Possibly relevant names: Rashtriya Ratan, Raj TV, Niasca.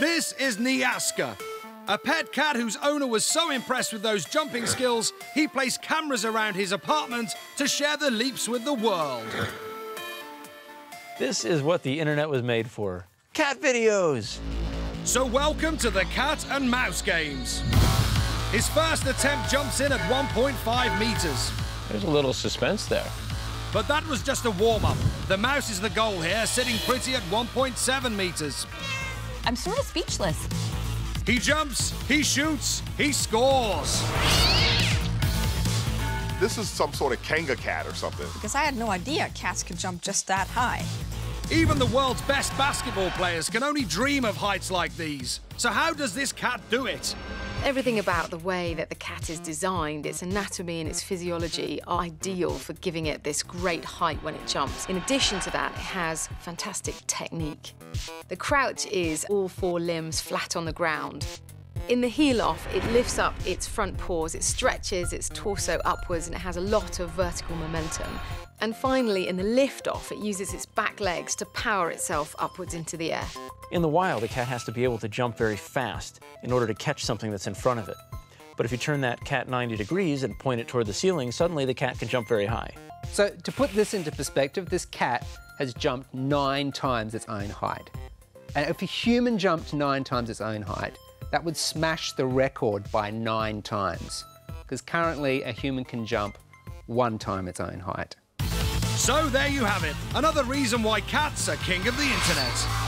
This is Niasca, a pet cat whose owner was so impressed with those jumping skills, he placed cameras around his apartment to share the leaps with the world. This is what the internet was made for. Cat videos! So welcome to the cat and mouse games. His first attempt jumps in at 1.5 meters. There's a little suspense there. But that was just a warm-up. The mouse is the goal here, sitting pretty at 1.7 meters. I'm sort of speechless. He jumps, he shoots, he scores. This is some sort of Kanga cat or something. Because I had no idea cats could jump just that high. Even the world's best basketball players can only dream of heights like these. So how does this cat do it? Everything about the way that the cat is designed, its anatomy and its physiology, are ideal for giving it this great height when it jumps. In addition to that, it has fantastic technique. The crouch is all four limbs flat on the ground. In the heel-off, it lifts up its front paws, it stretches its torso upwards, and it has a lot of vertical momentum. And finally, in the lift-off, it uses its back legs to power itself upwards into the air. In the wild, a cat has to be able to jump very fast in order to catch something that's in front of it. But if you turn that cat 90 degrees and point it toward the ceiling, suddenly the cat can jump very high. So, to put this into perspective, this cat has jumped 9 times its own height. And if a human jumped 9 times its own height, that would smash the record by 9 times, because currently a human can jump 1 time its own height. So there you have it, another reason why cats are king of the internet.